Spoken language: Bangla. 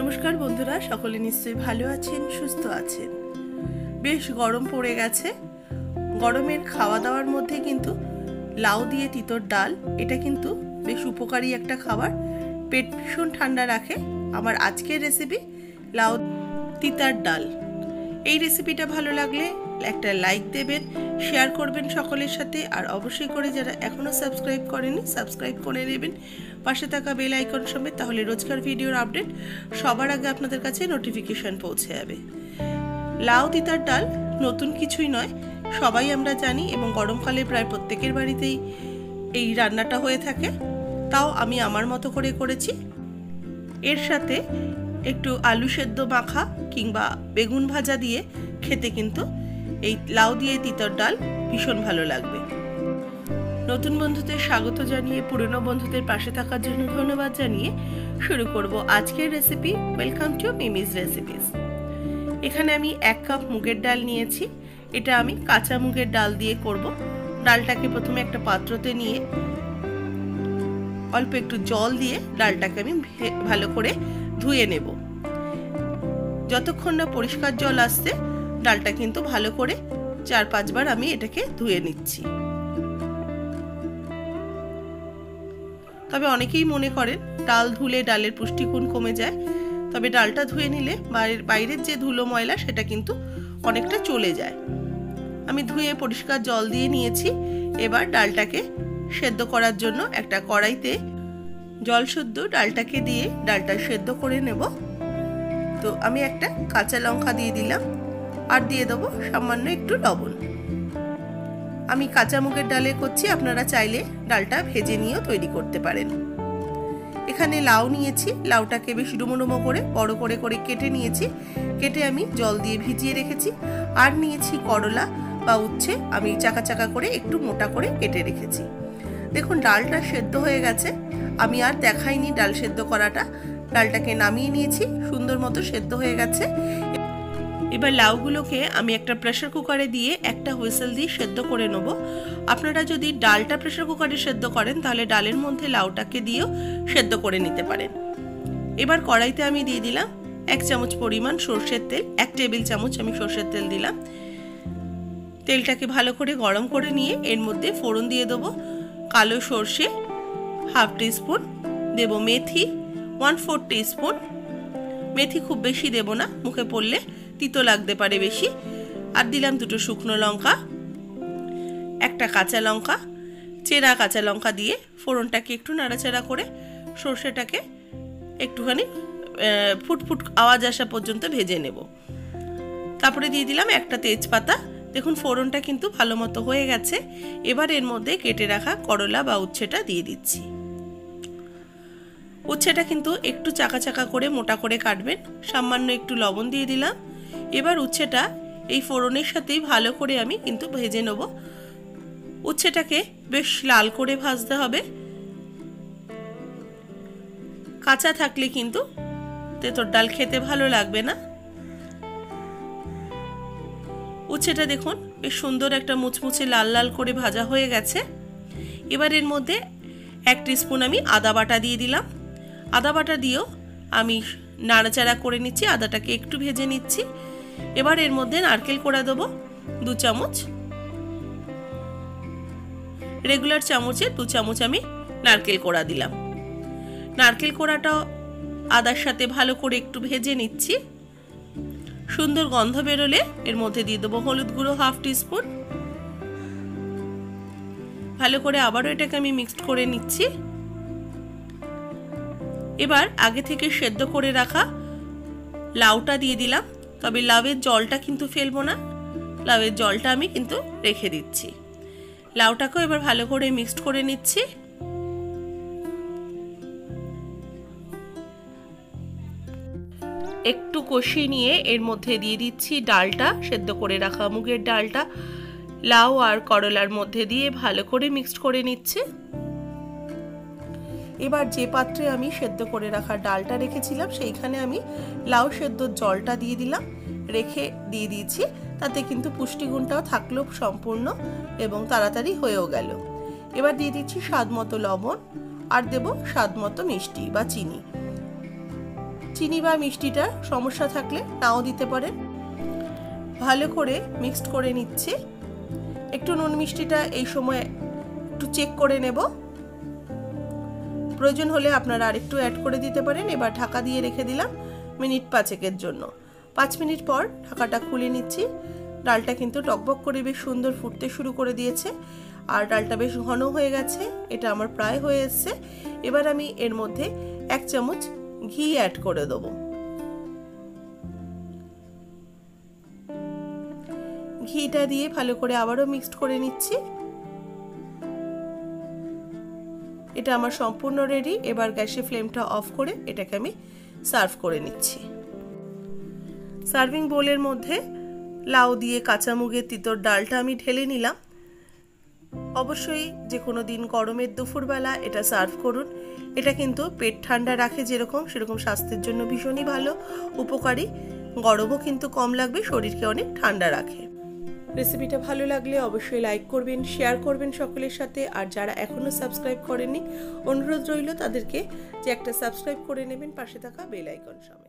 নমস্কার বন্ধুরা, সকলে নিশ্চয়ই ভালো আছেন, সুস্থ আছেন। বেশ গরম পড়ে গেছে। গরমের খাওয়া দাওয়ার মধ্যে কিন্তু লাউ দিয়ে তিতর ডাল, এটা কিন্তু বেশ উপকারী একটা খাবার, পেট ভীষণ ঠান্ডা রাখে। আমার আজকের রেসিপি লাউ তিতার ডাল। এই রেসিপিটা ভালো লাগলে একটা লাইক দেবেন, শেয়ার করবেন সকলের সাথে, আর অবশ্যই করে যারা এখনও সাবস্ক্রাইব করেনি সাবস্ক্রাইব করে নেবেন, পাশে থাকা বেল আইকন সমেত। তাহলে রোজকার ভিডিওর আপডেট সবার আগে আপনাদের কাছে নোটিফিকেশান পৌঁছে যাবে। লাউ তিতার ডাল নতুন কিছুই নয়, সবাই আমরা জানি, এবং গরমকালে প্রায় প্রত্যেকের বাড়িতেই এই রান্নাটা হয়ে থাকে। তাও আমি আমার মতো করে করেছি। এর সাথে একটু আলু সেদ্ধ মাখা কিংবা বেগুন ভাজা দিয়ে খেতে কিন্তু এই লাউ দিয়ে তিতার ডাল ভীষণ ভালো লাগবে। নতুন বন্ধুদের স্বাগত জানিয়ে, পুরনো বন্ধুদের পাশে থাকার জন্য ধন্যবাদ জানিয়ে শুরু করব আজকের রেসিপি। Welcome to মিমিজ recipes. এখানে আমি 1 কাপ মুগের ডাল নিয়েছি। এটা আমি কাঁচা মুগের ডাল দিয়ে করব। ডালটাকে প্রথমে একটা পাত্রতে নিয়ে অল্প একটু জল দিয়ে ডালটাকে আমি ভালো করে ধুয়ে নেব। যতক্ষণ না পরিষ্কার জল আসছে ডালটা কিন্তু ভালো করে 4-5 বার আমি এটাকে ধুয়ে নিচ্ছি। তবে অনেকেই মনে করেন ডাল ধুলে ডালের পুষ্টিগুণ কমে যায়, তবে ডালটা ধুয়ে নিলে বাইরের যে ধুলো ময়লা সেটা কিন্তু অনেকটা চলে যায়। আমি ধুয়ে পরিষ্কার জল দিয়ে নিয়েছি। এবার ডালটাকে সেদ্ধ করার জন্য একটা কড়াইতে জল শুদ্ধ ডালটাকে দিয়ে ডালটা সেদ্ধ করে নেব। তো আমি একটা কাঁচা লঙ্কা দিয়ে দিলাম, আর দিয়ে দেবো সামান্য একটু লবণ। আমি কাঁচা মুগের ডালে করছি, আপনারা চাইলে ডালটা ভেজে নিয়েও তৈরি করতে পারেন। এখানে লাউ নিয়েছি, লাউটাকে বেশ ডুমো ডুমো করে বড় করে করে কেটে নিয়েছি। কেটে আমি জল দিয়ে ভিজিয়ে রেখেছি। আর নিয়েছি করলা বা উচ্ছে, আমি চাকা চাকা করে একটু মোটা করে কেটে রেখেছি। দেখুন ডালটা সেদ্ধ হয়ে গেছে। আমি আর দেখাইনি ডাল সেদ্ধ করাটা, ডালটাকে নামিয়ে নিয়েছি, সুন্দর মতো সেদ্ধ হয়ে গেছে। এবার লাউগুলোকে আমি একটা প্রেসার কুকারে দিয়ে একটা হুইসেল দিয়ে সেদ্ধ করে নেব। আপনারা যদি ডালটা প্রেসার কুকারে সেদ্ধ করেন তাহলে ডালের মধ্যে লাউটাকে দিয়েও সেদ্ধ করে নিতে পারেন। এবার কড়াইতে আমি দিয়ে দিলাম 1 চামচ পরিমাণ সর্ষের তেল। 1 টেবিল চামচ আমি সর্ষের তেল দিলাম। তেলটাকে ভালো করে গরম করে নিয়ে এর মধ্যে ফোড়ন দিয়ে দেবো কালো সর্ষে ½ টিস্পুন, দেব মেথি 1/4 টিস্পুন। মেথি খুব বেশি দেব না, মুখে পড়লে তিতো লাগতে পারে বেশি। আর দিলাম 2 শুকনো লঙ্কা, একটা কাঁচা লঙ্কা, চেরা কাঁচা লঙ্কা দিয়ে ফোড়নটাকে একটু নাড়াচাড়া করে সর্ষেটাকে একটুখানি ফুটফুট আওয়াজ আসা পর্যন্ত ভেজে নেব। তারপরে দিয়ে দিলাম একটা তেজপাতা। দেখুন ফোড়নটা কিন্তু ভালো মতো হয়ে গেছে। এবার এর মধ্যে কেটে রাখা করলা বা উচ্ছেটা দিয়ে দিচ্ছি। উচ্ছেটা কিন্তু একটু চাকা চাকা করে মোটা করে কাটবেন। সামান্য একটু লবণ দিয়ে দিলাম। এবার উচ্ছেটা এই ফোড়নের সাথেই ভালো করে আমি কিন্তু ভেজে নেব। উচ্ছেটাকে বেশ লাল করে ভাজতে হবে। কাঁচা থাকলে কিন্তু তেঁতর ডাল খেতে ভালো লাগবে না। উচ্ছেটা দেখুন বেশ সুন্দর একটা মুচমুচে লাল লাল করে ভাজা হয়ে গেছে। এবার এর মধ্যে 1 টিস্পুন আমি আদা বাটা দিয়ে দিলাম। আদা বাটা দিয়েও আমি নাড়াচাড়া করে নিচ্ছি, আদাটাকে একটু ভেজে নিচ্ছি। এবার এর মধ্যে নারকেল কোড়া দেবো 2 চামচ। রেগুলার চামচে 2 চামচ আমি নারকেল কোড়া দিলাম। নারকেল কোড়াটাও আদার সাথে ভালো করে একটু ভেজে নিচ্ছি। সুন্দর গন্ধ বেরোলে এর মধ্যে দিয়ে দেবো হলুদ গুঁড়ো 1/2 টিস্পুন। ভালো করে আবারও এটাকে আমি মিক্সড করে নিচ্ছি। এবার আগে থেকে সেদ্ধ করে রাখা লাউটা দিয়ে দিলাম, তবে লাউয়ের জলটা কিন্তু ফেলবো না, লাউয়ের জলটা আমি কিন্তু রেখে দিচ্ছি। লাউটাকেও এবার ভালো করে মিক্সড করে নিচ্ছি। একটু কষিয়ে নিয়ে এর মধ্যে দিয়ে দিচ্ছি ডালটা, সেদ্ধ করে রাখা মুগের ডালটা লাউ আর করলার মধ্যে দিয়ে ভালো করে মিক্সড করে নিচ্ছে। এবার যে পাত্রে আমি সেদ্ধ করে রাখা ডালটা রেখেছিলাম সেইখানে আমি লাউ সেদ্ধর জলটা দিয়ে দিলাম, রেখে দিয়ে দিয়েছি। তাতে কিন্তু পুষ্টিগুণটাও থাকলো সম্পূর্ণ, এবং তাড়াতাড়ি হয়েও গেল। এবার দিয়ে দিচ্ছি স্বাদ মতো লবণ, আর দেব স্বাদ মতো মিষ্টি বা চিনি। চিনি বা মিষ্টিটা সমস্যা থাকলে নাও দিতে পারেন। ভালো করে মিক্সড করে নিচ্ছি। একটু নুন মিষ্টিটা এই সময় একটু চেক করে নেব। প্রয়োজন হলে আপনারা আরেকটু অ্যাড করে দিতে পারেন। এবার ঢাকা দিয়ে রেখে দিলাম মিনিট 5-এর জন্য। 5 মিনিট পর ঢাকাটা খুলে নিচ্ছি। ডালটা কিন্তু টকবক করে বেশ সুন্দর ফুটতে শুরু করে দিয়েছে আর ডালটা বেশ ঘন হয়ে গেছে। এটা আমার প্রায় হয়ে এসছে। এবার আমি এর মধ্যে 1 চামচ ঘি অ্যাড করে দেব। ঘিটা দিয়ে ভালো করে আবারও মিক্সড করে নিচ্ছি। এটা আমার সম্পূর্ণ রেডি। এবার গ্যাসে ফ্লেমটা অফ করে এটাকে আমি সার্ভ করে নিচ্ছি। সার্ভিং বোলের মধ্যে লাউ দিয়ে কাঁচা মুগের তিতর ডালটা আমি ঢেলে নিলাম। অবশ্যই যে কোনো দিন গরমের দুপুরবেলা এটা সার্ভ করুন। এটা কিন্তু পেট ঠান্ডা রাখে যেরকম, সেরকম স্বাস্থ্যের জন্য ভীষণই ভালো, উপকারী। গরমও কিন্তু কম লাগবে, শরীরকে অনেক ঠান্ডা রাখে। রেসিপিটা ভালো লাগলে অবশ্যই লাইক করবেন, শেয়ার করবেন সকলের সাথে। আর যারা এখনও সাবস্ক্রাইব করেননি, অনুরোধ রইল তাদেরকে যে একটা সাবস্ক্রাইব করে নেবেন, পাশে থাকা বেল আইকন সামনে।